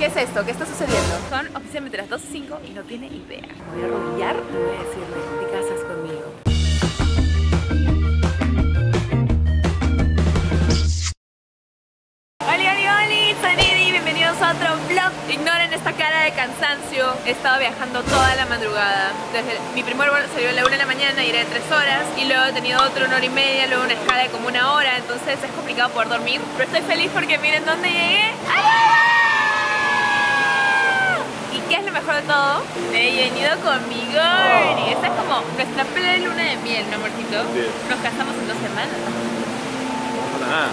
¿Qué es esto? ¿Qué está sucediendo? Son oficialmente las 2:05 y no tiene idea. Voy a arrodillar y voy a decirle, te casas conmigo. Soy Didi, bienvenidos a otro vlog. Ignoren esta cara de cansancio. He estado viajando toda la madrugada. Desde mi primer vuelo salió a la 1 de la mañana, iré 3 horas. Y luego he tenido otro 1 hora y media, luego una escala de como 1 hora. Entonces es complicado poder dormir. Pero estoy feliz porque miren dónde llegué. ¡Aruba! ¿Y qué es lo mejor de todo? Me he venido con mi girl. Y esta es como nuestra plena luna de miel, ¿no, amorcito? Nos casamos en 2 semanas. Hola.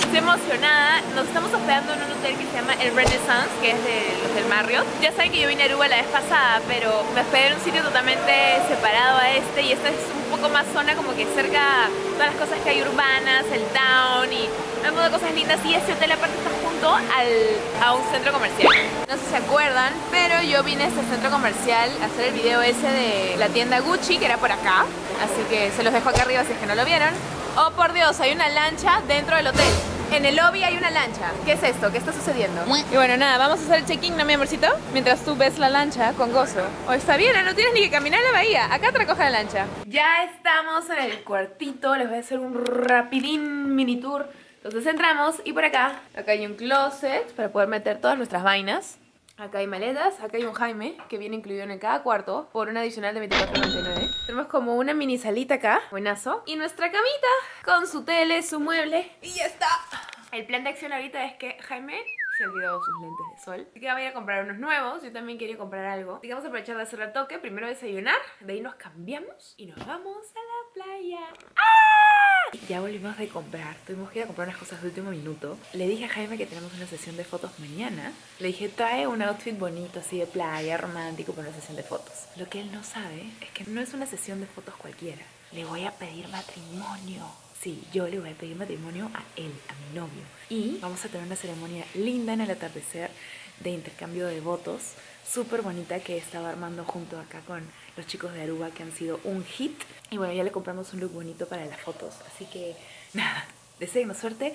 Estoy emocionada, nos estamos hospedando en un hotel que se llama el Renaissance, que es de los del Marriott. Ya saben que yo vine a Aruba la vez pasada, pero me hospedé en un sitio totalmente separado a este, y esta es un poco más zona como que cerca todas las cosas que hay urbanas, el town y un montón de cosas lindas, y este hotel aparte está junto a un centro comercial. No sé si se acuerdan, pero yo vine a este centro comercial a hacer el video ese de la tienda Gucci, que era por acá, así que se los dejo acá arriba si es que no lo vieron. Oh por Dios, hay una lancha dentro del hotel. En el lobby hay una lancha. ¿Qué es esto? ¿Qué está sucediendo? Y bueno, nada, vamos a hacer el check-in, ¿no, mi amorcito? Mientras tú ves la lancha con gozo. Oh, está bien, no tienes ni que caminar a la bahía. Acá te recoge la lancha. Ya estamos en el cuartito. Les voy a hacer un rapidín mini tour. Entonces entramos y por acá. Acá hay un closet para poder meter todas nuestras vainas. Acá hay maletas, acá hay un Jaime que viene incluido en cada cuarto por un adicional de $24.99. Tenemos como una mini salita acá, buenazo. Y nuestra camita con su tele, su mueble y ya está. El plan de acción ahorita es que Jaime se olvidó sus lentes de sol, así que voy a ir a comprar unos nuevos. Yo también quería comprar algo, así que vamos a aprovechar de hacer el toque. Primero desayunar, de ahí nos cambiamos y nos vamos a la playa. ¡Ah! Ya volvimos de comprar, tuvimos que ir a comprar unas cosas de último minuto. Le dije a Jaime que tenemos una sesión de fotos mañana. Le dije, trae un outfit bonito así de playa, romántico, para una sesión de fotos. Lo que él no sabe es que no es una sesión de fotos cualquiera. Le voy a pedir matrimonio. Sí, yo le voy a pedir matrimonio a él, a mi novio. Y vamos a tener una ceremonia linda en el atardecer de intercambio de votos, súper bonita, que he estado armando junto acá con los chicos de Aruba, que han sido un hit. Y bueno, ya le compramos un look bonito para las fotos. Así que nada, deséennos suerte.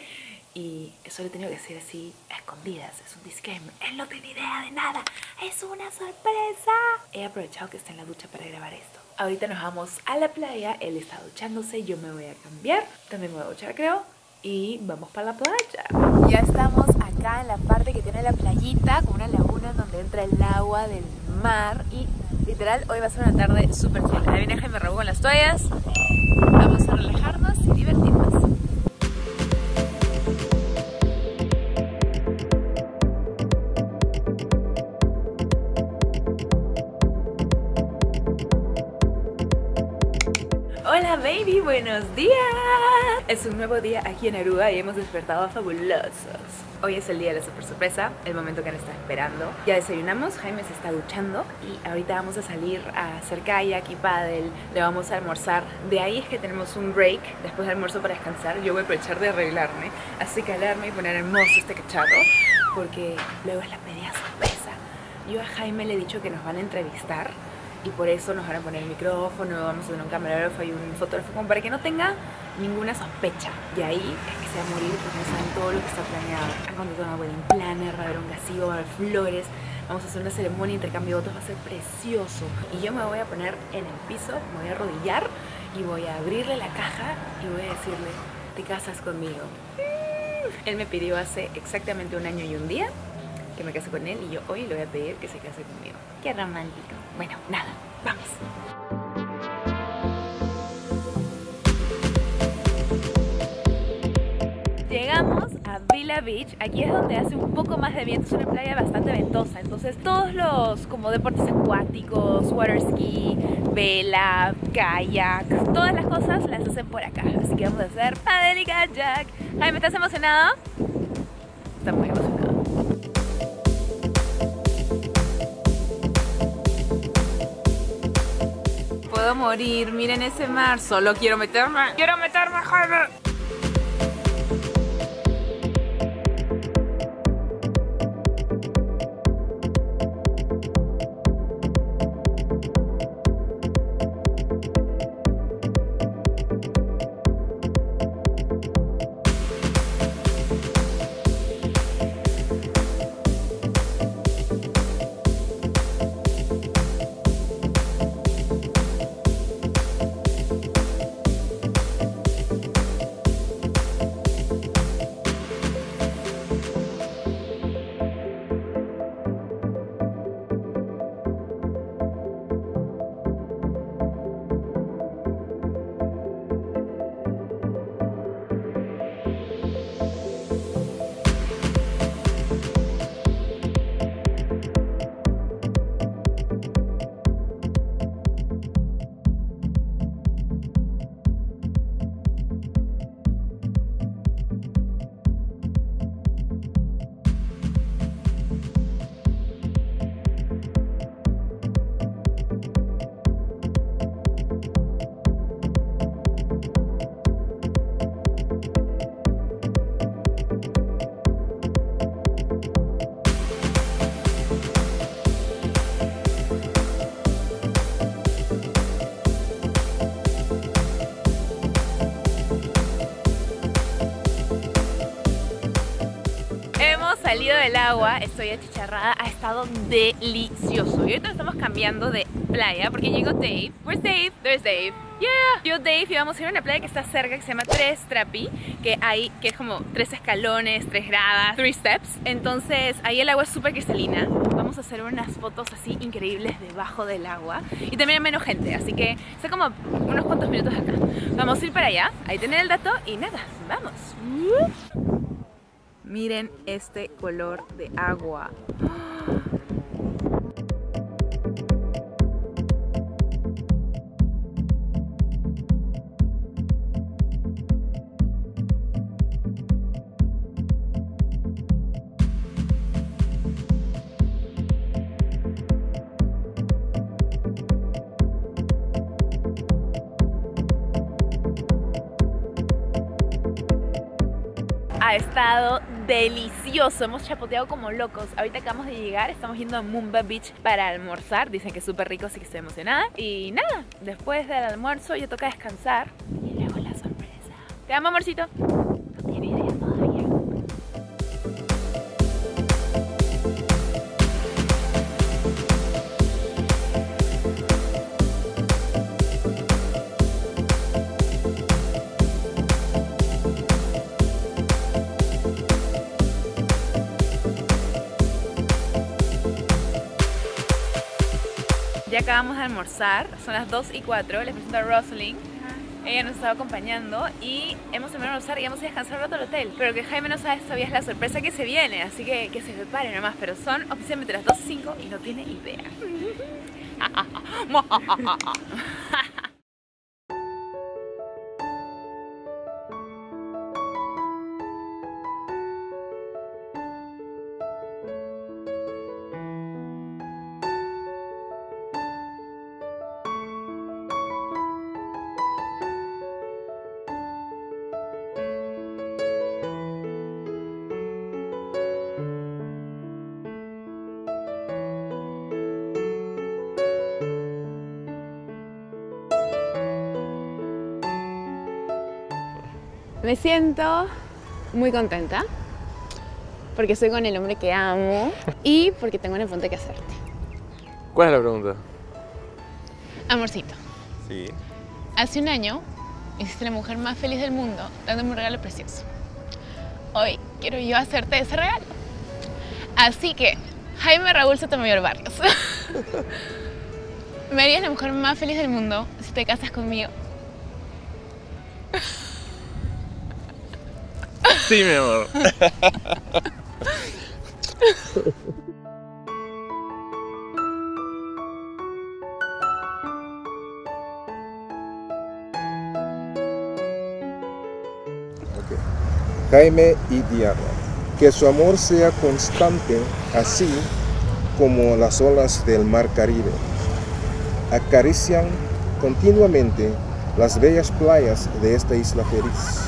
Y eso lo he tenido que hacer así a escondidas, es un disclaimer. Él no tiene idea de nada, es una sorpresa. He aprovechado que está en la ducha para grabar esto. Ahorita nos vamos a la playa, él está duchándose, yo me voy a cambiar, también me voy a duchar creo, y vamos para la playa. Ya estamos acá en la parte que tiene la playita, con una laguna donde entra el agua del mar, y literal hoy va a ser una tarde súper chula. Ahí viene Jaime Raúl con las toallas, vamos a relajarnos y divertirnos. Hola baby, buenos días. Es un nuevo día aquí en Aruba y hemos despertado fabulosos. Hoy es el día de la super sorpresa, el momento que han estado esperando. Ya desayunamos, Jaime se está duchando y ahorita vamos a salir a hacer kayak y pádel. Le vamos a almorzar, de ahí es que tenemos un break después del almuerzo para descansar. Yo voy a aprovechar de arreglarme, así que alarme y poner hermoso este cacharro, porque luego es la media sorpresa. Yo a Jaime le he dicho que nos van a entrevistar y por eso nos van a poner el micrófono, vamos a tener un camarógrafo y un fotógrafo, como para que no tenga ninguna sospecha. Y ahí es que se va a morir, porque no saben todo lo que está planeado. A contratar una wedding planner, va a haber un gasillo, va a haber flores, vamos a hacer una ceremonia, intercambio de votos, va a ser precioso. Y yo me voy a poner en el piso, me voy a arrodillar y voy a abrirle la caja y voy a decirle, te casas conmigo. Él me pidió hace exactamente 1 año y 1 día que me case con él, y yo hoy le voy a pedir que se case conmigo. Qué romántico. Bueno, nada, vamos. Llegamos a Villa Beach. Aquí es donde hace un poco más de viento, es una playa bastante ventosa, entonces todos los como deportes acuáticos, water ski, vela, kayak, todas las cosas las hacen por acá, así que vamos a hacer paddle y kayak. Jaime, ¿estás emocionado? Está muy emocionado. Puedo morir, miren ese mar, solo quiero meterme, Jaime. salido del agua, estoy achicharrada, ha estado delicioso. Y ahorita estamos cambiando de playa porque llegó Dave. Where's Dave? There's Dave. Yeah. Yo, Dave, íbamos a ir a una playa que está cerca, que se llama Tres Trapi, que es como 3 escalones, 3 gradas, 3 steps. Entonces ahí el agua es súper cristalina. Vamos a hacer unas fotos así increíbles debajo del agua. Y también hay menos gente, así que está como unos cuantos minutos acá. Vamos a ir para allá, ahí tener el dato y nada, vamos. Miren este color de agua. Ha estado delicioso, hemos chapoteado como locos. Ahorita acabamos de llegar, estamos yendo a Mumba Beach para almorzar. Dicen que es súper rico, así que estoy emocionada. Y nada, después del almuerzo ya toca descansar y luego la sorpresa. Te amo, amorcito. No tiene idea todavía. Ya acabamos de almorzar, son las 2:04, les presento a Rosalind. Ella nos estaba acompañando y hemos terminado de almorzar y vamos a descansar un rato al hotel. Pero que Jaime no sabe todavía es la sorpresa que se viene, así que se preparen nomás. Pero son oficialmente las 2:05 y no tiene idea. Me siento muy contenta porque estoy con el hombre que amo y porque tengo una pregunta que hacerte. ¿Cuál es la pregunta? Amorcito. Sí. Hace un año hiciste la mujer más feliz del mundo dándome un regalo precioso. Hoy quiero yo hacerte ese regalo. Así que, Jaime Raúl Sotomayor Barrios, ¿me harías la mujer más feliz del mundo si te casas conmigo? Sí, mi amor. Okay. Jaime y Diana, que su amor sea constante, así como las olas del mar Caribe acarician continuamente las bellas playas de esta isla feliz.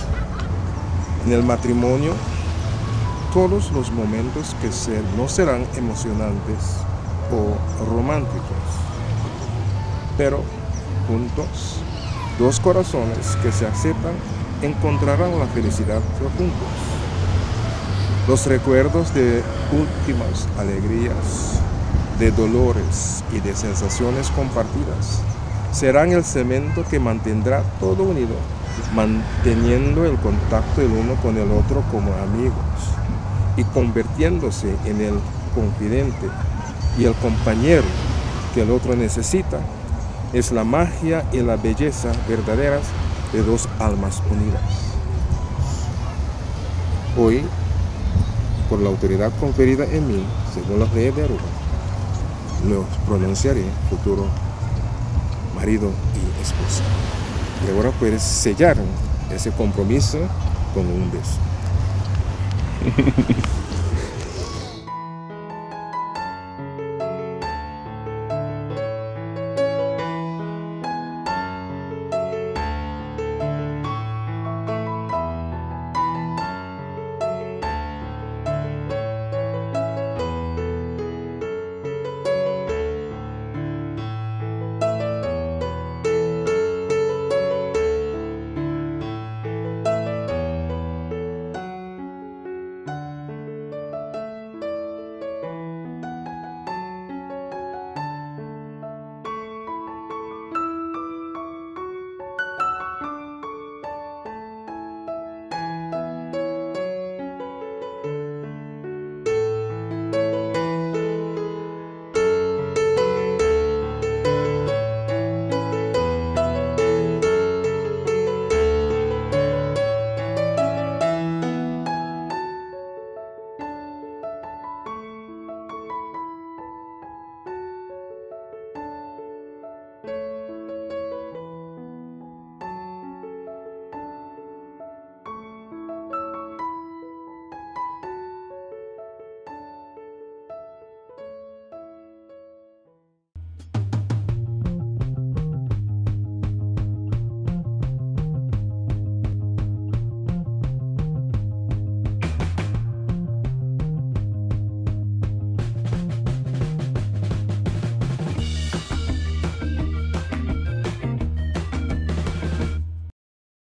En el matrimonio, todos los momentos que no serán emocionantes o románticos, pero juntos, dos corazones que se aceptan encontrarán la felicidad juntos. Los recuerdos de últimas alegrías, de dolores y de sensaciones compartidas serán el cemento que mantendrá todo unido, manteniendo el contacto el uno con el otro como amigos y convirtiéndose en el confidente y el compañero que el otro necesita. Es la magia y la belleza verdaderas de dos almas unidas. Hoy, por la autoridad conferida en mí, según las leyes de Aruba, los pronunciaré futuro marido y esposa. Y ahora puedes sellar ese compromiso con un beso.